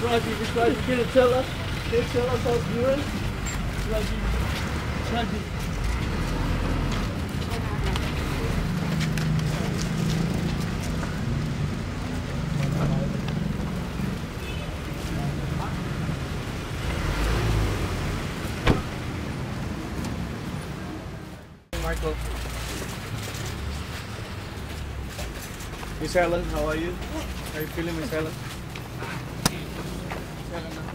Raji, you gonna tell us? Can you tell us how Muran? Raji. Michael. Miss Helen, how are you? How are you feeling, Miss Helen?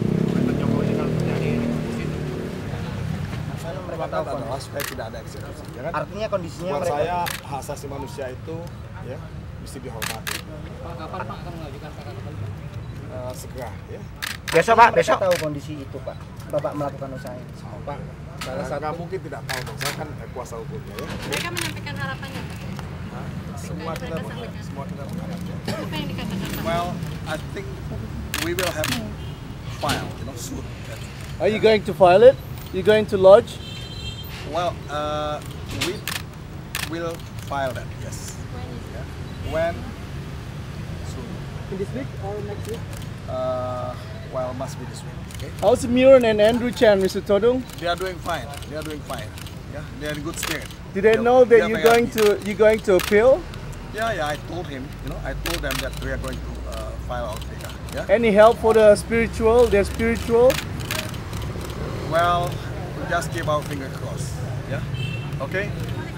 pemerintah Jokowi dalam menjadi eksekusi itu. Saya mereka tahu bahwa supaya tidak ada eksekusi. Artinya kondisinya mereka. Saya hak asasi manusia itu ya mesti dihormati. Pak, kapan Pak akan mengajukan saran kembali? Segera ya. Besok Pak, besok. Tahu kondisi itu Pak. Bapak melakukan usaha ini. Pak, saya mungkin tidak tahu. Saya kan kuasa hukumnya ya. Mereka menyampaikan harapannya. Semua kita mengharapkan. Apa yang dikatakan Pak? Well, I think we will have to file, you know, soon. Are you going to file it? You going to lodge? Well, we will file that. Yes. When? Soon. In this week or next week? Well, must be this week. Okay. How's Muran and Andrew Chan, Mr. Todung? They are doing fine. Yeah, they are in good spirit. Did they know that you're going to appeal? Yeah. I told him. You know, I told them that we are going to. Yeah? Any help for the spiritual? They're spiritual? Well, we just keep our fingers crossed. Yeah? Okay?